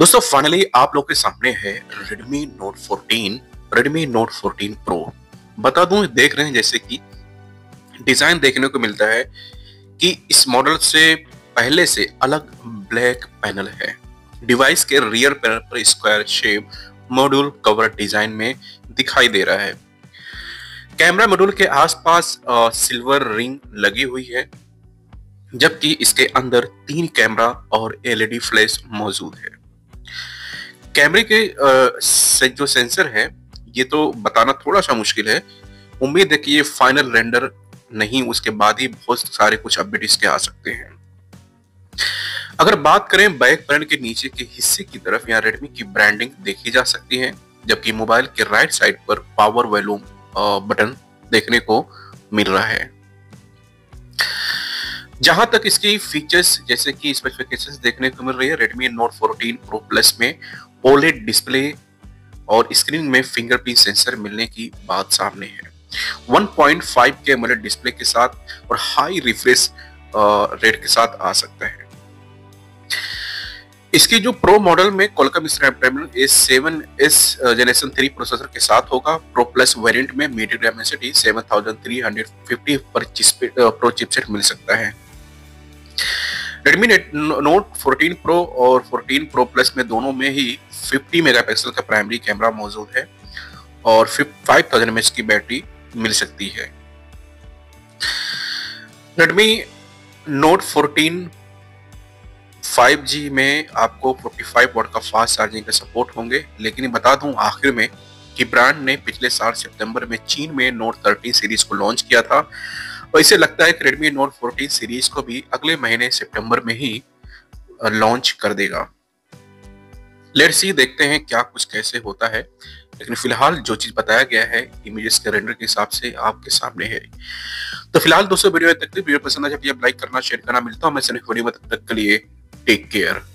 दोस्तों फाइनली आप लोग के सामने है Redmi Note 14, Redmi Note 14 Pro। बता दूं देख रहे हैं जैसे कि डिजाइन देखने को मिलता है कि इस मॉडल से पहले से अलग ब्लैक पैनल है। डिवाइस के रियर पैनल पर square shape module cover design में दिखाई दे रहा है। कैमरा मॉड्यूल के आसपास सिल्वर रिंग लगी हुई है, जबकि इसके अंदर तीन कैमरा और एलईडी फ्लैश मौजूद है। कैमरे के जो सेंसर है ये तो बताना थोड़ा सा मुश्किल है। उम्मीद है कि ये फाइनल रेंडर नहीं, उसके बाद ही बहुत सारे कुछ अपडेट इसके आ सकते हैं। अगर बात करें बैक पैनल के नीचे के हिस्से की तरफ, यहाँ रेडमी की ब्रांडिंग देखी जा सकती है, जबकि मोबाइल के राइट साइड पर पावर वॉल्यूम बटन देखने को मिल रहा है। जहां तक इसकी फीचर्स जैसे कि स्पेसिफिकेशंस देखने को मिल रही है, रेडमी नोट 14 Pro Plus में OLED डिस्प्ले और स्क्रीन में फिंगरप्रिंट सेंसर मिलने की बात सामने है। 1.5K AMOLED डिस्प्ले के साथ और हाई रिफ्रेश रेट के साथ आ सकता है। इसकी जो प्रो मॉडल में Qualcomm Snapdragon 7s generation 3 processor के साथ होगा। प्रो प्लस वेरिएंट में MediaTek 7350 Pro चिपसेट मिल सकता है। Redmi Note 14 Pro और 14 Pro Plus में दोनों में ही 50 मेगापिक्सल का प्राइमरी कैमरा मौजूद है और 5000 mAh की बैटरी मिल सकती है। Redmi Note 14 5G में आपको 45 वाट का फास्ट चार्जिंग का सपोर्ट होंगे, लेकिन बता दूं आखिर में कि ब्रांड ने पिछले साल सितंबर में चीन में Note 13 सीरीज को लॉन्च किया था और इसे लगता है कि Redmi Note 14 सीरीज को भी अगले महीने सितंबर में ही लॉन्च कर देगा। लेट्स सी, देखते हैं क्या कुछ कैसे होता है, लेकिन फिलहाल जो चीज बताया गया है इमेजेस के रेंडर के हिसाब से आपके सामने है। तो फिलहाल दोस्तों वीडियो तक, वीडियो पसंद आए तो लाइक करना, शेयर करना। मिलता हूं मैं, तब तक के लिए टेक केयर।